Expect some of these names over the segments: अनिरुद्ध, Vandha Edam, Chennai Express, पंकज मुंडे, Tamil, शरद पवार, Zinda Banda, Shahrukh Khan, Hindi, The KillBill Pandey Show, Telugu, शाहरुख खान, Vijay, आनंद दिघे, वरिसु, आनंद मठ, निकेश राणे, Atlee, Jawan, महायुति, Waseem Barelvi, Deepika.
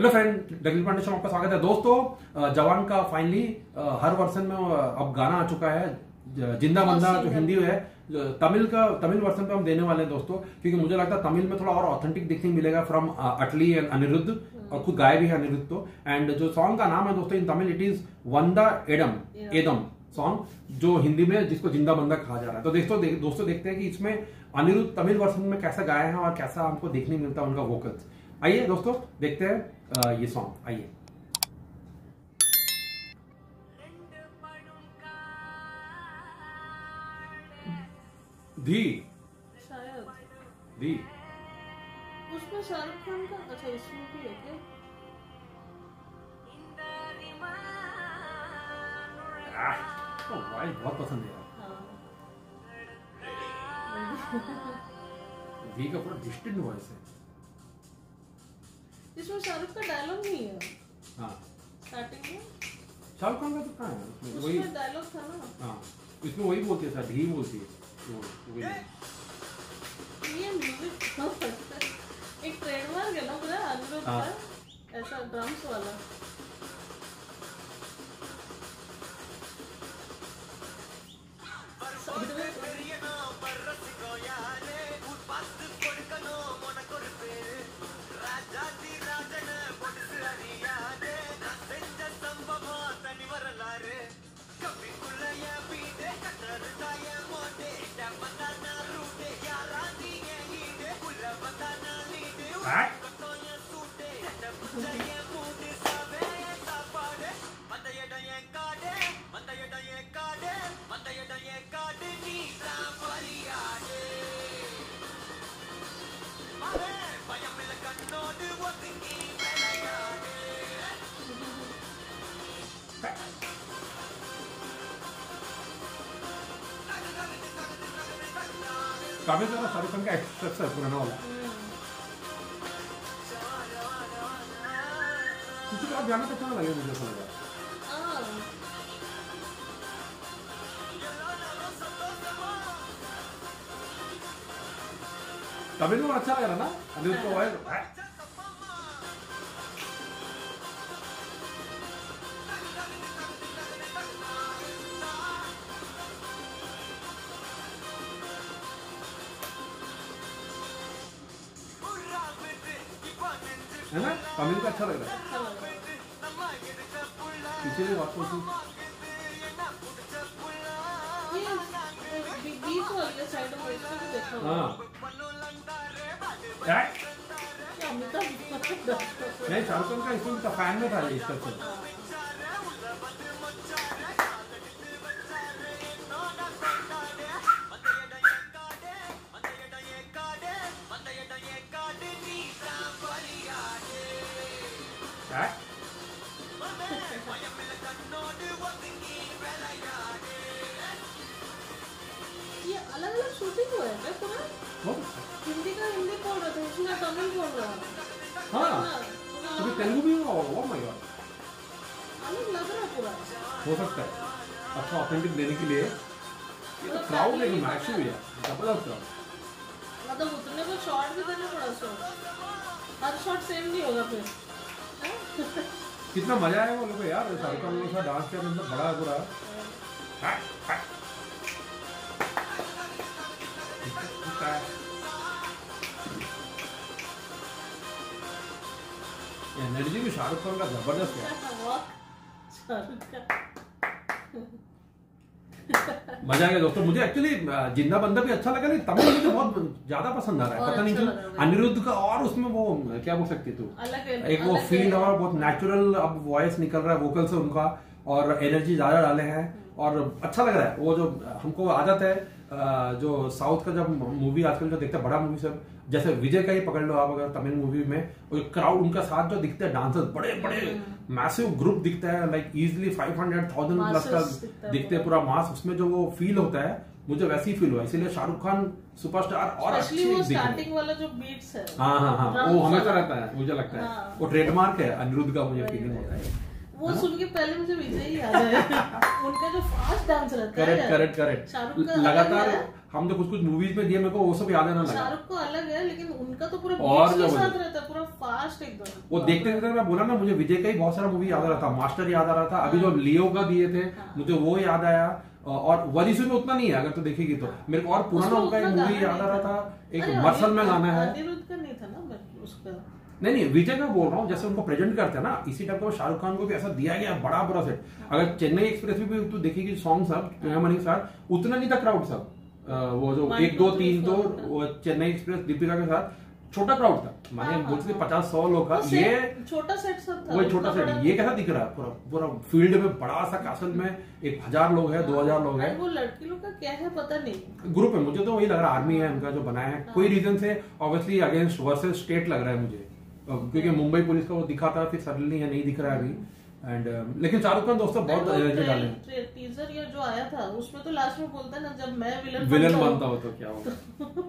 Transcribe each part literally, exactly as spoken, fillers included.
Hello friend, Dagli Pandey show में आपका स्वागत है। दोस्तों, जवान का फाइनली हर वर्सन में अब गाना आ चुका है। जिंदा बंदा जो हिंदी है, तमिल का तमिल वर्सन पे हम देने वाले हैं दोस्तों, क्योंकि मुझे लगता है तमिल में थोड़ा और ऑथेंटिक दिखने मिलेगा फ्रॉम अटली एंड अनिरुद्ध, और खुद गाय भी है अनिरुद्ध तो। एंड जो सॉन्ग का नाम है दोस्तों इन तमिल, इट इज वंदा एडम एदम सॉन्ग, जो हिंदी में जिसको जिंदा बंदा कहा जा रहा है। तो दोस्तों दे, दोस्तों देखते हैं कि इसमें अनिरुद्ध तमिल वर्सन में कैसा गाया है और कैसा हमको देखने मिलता है उनका वोकल्स। आइए दोस्तों देखते हैं ये सॉन्ग। आइए दी दी उसमें शाहरुख खान का, अच्छा इसमें भी है क्या? तो वाइफ बहुत पसंद है यार। दी का पूरा डिस्टिंक्ट वॉइस है इसमें, शाहरुख का डायलॉग नहीं है। हाँ, स्टार्टिंग में शाहरुख खान का तो कहाँ है उसमें डायलॉग था ना। हाँ, इसमें वही बोलती है सर, धी बोलती है वो। ये म्यूजिक बहुत अच्छा है, एक ट्रेडमार्क है ना पूरा अनिरुद्ध का, ऐसा ड्रम्स वाला। काफी ज्यादा शाहरुख खान का एक्सप्रेशन पुराना वाला किसी का गाना अच्छा लगे मुझे समझ आया। तमिल में अच्छा लग रहा ना अनिरुद्ध को वॉइस। है ना, तमिल का अच्छा लग रहा है। पिछले बात को नहीं, शाहरुख खान का इसमें तो फैन में था ये इसका तो। हिंदी का हिंदी बोल रहा था, उसने तमिल बोल रहा था। हाँ, तो तेलुगु भी हो रहा है। अलग लग रहा है पूरा, हो सकता है अच्छा ऑथेंटिक देने के लिए। ये तो क्राउड लेकिन मैच हुई है, जबरदस्त क्राउड। मतलब उतने को शॉट भी देना पड़ा उसको, हर शॉट सेम नहीं होगा फिर। कितना मजा आया वो लोगों को यार, शाहरुख खान के साथ डांस किया, मतलब बड़ा पूरा एनर्जी भी शाहरुख खान का जबरदस्त है। मजा आ गया दोस्तों। मुझे एक्चुअली जिंदा बंदा भी अच्छा लगा, नहीं तमिल मुझे बहुत ज्यादा पसंद आ रहा है। पता नहीं क्यों अनिरुद्ध का, और उसमें वो क्या बोल सकती तू, एक वो फील और बहुत नेचुरल अब वॉइस निकल रहा है वोकल से उनका, और एनर्जी ज्यादा डाले हैं और अच्छा लग रहा है। वो जो हमको आदत है जो साउथ का जब मूवी आजकल जो देखते हैं बड़ा मूवी सब, जैसे विजय का ही पकड़ लो आप, अगर तमिल मूवी में वो क्राउड उनका साथ जो दिखता है, डांसर्स बड़े बड़े मैसिव ग्रुप दिखता है, like easily five hundred thousand plus का दिखते हैं पूरा मास, उसमें जो वो फील होता है मुझे वैसे ही फील हुआ। इसीलिए शाहरुख खान सुपरस्टार और अच्छी स्टार्टिंग वाला जो बीट्स है, हाँ हाँ हाँ वो हमेशा रहता है मुझे लगता है, वो ट्रेडमार्क है अनिरुद्ध का, मुझे फीलिंग होता है। वो सुन के पहले मुझे विजय ही याद आया उनका जो फास्ट डांस रहता है। करेक्ट करेक्ट करेक्ट लगातार हमने कुछ कुछ मूवीज में दिया मेरे को वो सब याद आना लगा। शाहरुख को अलग है लेकिन उनका तो पूरा बीट्स के साथ रहता है, पूरा फास्ट एकदम। वो देखते देखते मैं बोला ना मुझे विजय का ही बहुत सारा मूवी याद आ रहा था, मास्टर याद आ रहा था, अभी जो लियो का दिए थे मुझे वो याद आया, और वरिसु में उतना नहीं है अगर तो देखेगी तो। मेरे को और पुराना उनका एक मूवी याद आ रहा था, एक मसल में गाना है नहीं था ना उसका, नहीं नहीं विजय का बोल रहा हूँ, जैसे उनको प्रेजेंट करते हैं ना इसी टाइप का। शाहरुख खान को भी ऐसा दिया गया बड़ा बुरा सेट। अगर चेन्नई एक्सप्रेस में भी तो देखेगी सॉन्ग सब उतना नहीं था, क्राउड सब वो जो एक दो तीन दो चेन्नई एक्सप्रेस दीपिका के साथ छोटा क्राउड था, माने बोलते पचास सौ लोग का ये छोटा सेट सब था। वही छोटा सेट ये कैसा दिख रहा है पूरा पूरा फील्ड में बड़ा सा कासल में एक हजार लोग है, दो हजार लोग है। वो लड़की लोग का क्या है पता नहीं ग्रुप है, मुझे तो वही लग रहा है आर्मी है उनका जो बनाया है कोई रीजन से। ऑब्वियसली अगेंस्ट वर्सेज स्टेट लग रहा है मुझे, क्योंकि मुंबई पुलिस का वो दिखा था फिर सडनली नहीं दिख रहा है अभी। एंड uh, लेकिन शाहरुख खान दोस्तों बहुत एनर्जी डाले। टीजर या जो आया था उसमें तो लास्ट में बोलता है ना जब मैं विलन विलन बनता हूं तो क्या होगा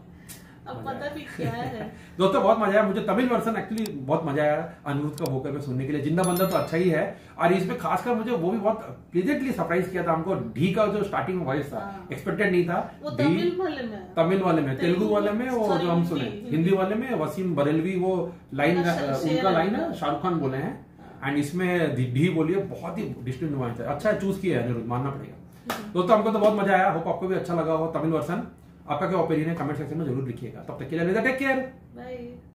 अब पता भी क्या है दोस्तों। बहुत मजा आया मुझे तमिल वर्जन एक्चुअली, बहुत मजा आया अनिरुद्ध का वोकल में सुनने के लिए। जिंदा बंदा तो अच्छा ही है, और इसमें खासकर मुझे वो भी बहुत प्लीजेंटली सरप्राइज किया था हमको। ढी का जो स्टार्टिंग वॉइस था एक्सपेक्टेड नहीं था। वो तमिल वाले में, तमिल वाले में, तेलुगु वाले में, वो जो हम सुने हिंदी वाले में वसीम बरेलवी वो लाइन उनका लाइन है शाहरुख खान बोले हैं, एंड इसमें ढी बोलिए बहुत ही डिस्टिंक्ट वॉइस है। अच्छा चूज किया है अनिरुद्ध, मानना पड़ेगा दोस्तों। हमको तो बहुत मजा आया, होप आपको भी अच्छा लगा हो। तमिल वर्जन आपका क्या ओपिनियन है कमेंट सेक्शन में जरूर लिखिएगा। तब तक के लिए टेक केयर, बाय।